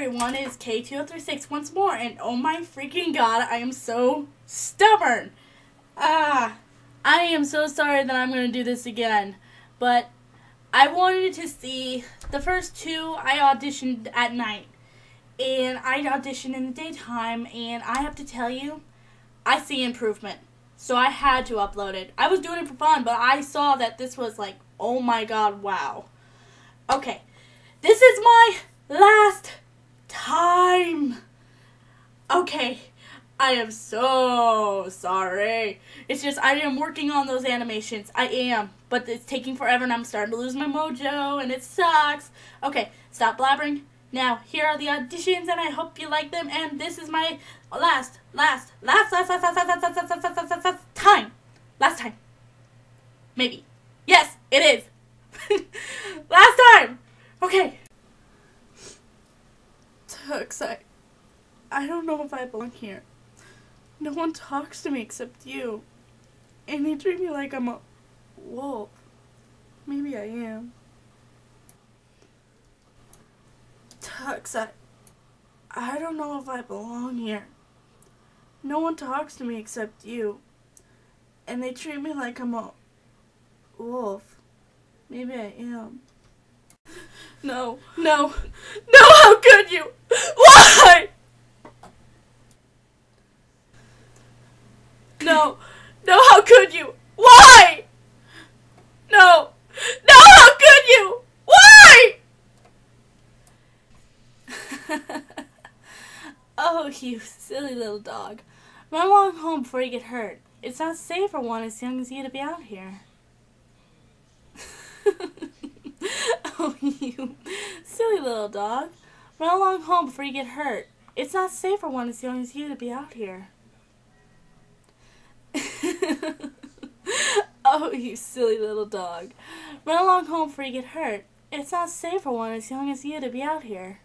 everyone, it's K2036 once more, and oh my freaking god, I am so stubborn. I am so sorry that I'm going to do this again, but I wanted to see the first two. I auditioned at night, and I auditioned in the daytime, and I have to tell you, I see improvement, so I had to upload it. I was doing it for fun, but I saw that this was like, oh my god, wow. Okay, this is my last time. Okay, I am so sorry. It's just I am working on those animations. I am, but it's taking forever and I'm starting to lose my mojo and it sucks. Okay, stop blabbering. Now, here are the auditions and I hope you like them, and this is my last time. Last time. Maybe. Yes, it is. Last time! Okay. Tux, I don't know if I belong here. No one talks to me except you. And they treat me like I'm a wolf. Maybe I am. Tux, I don't know if I belong here. No one talks to me except you. And they treat me like I'm a wolf. Maybe I am. No, no, no, how could you? Why? No, no, how could you? Why? No, no, how could you? Why? Oh, you silly little dog. Run along home before you get hurt. It's not safe for one as young as you to be out here. Oh, you silly little dog. Run along home before you get hurt. It's not safe for one as young as you to be out here. Oh, you silly little dog. Run along home before you get hurt. It's not safe for one as young as you to be out here.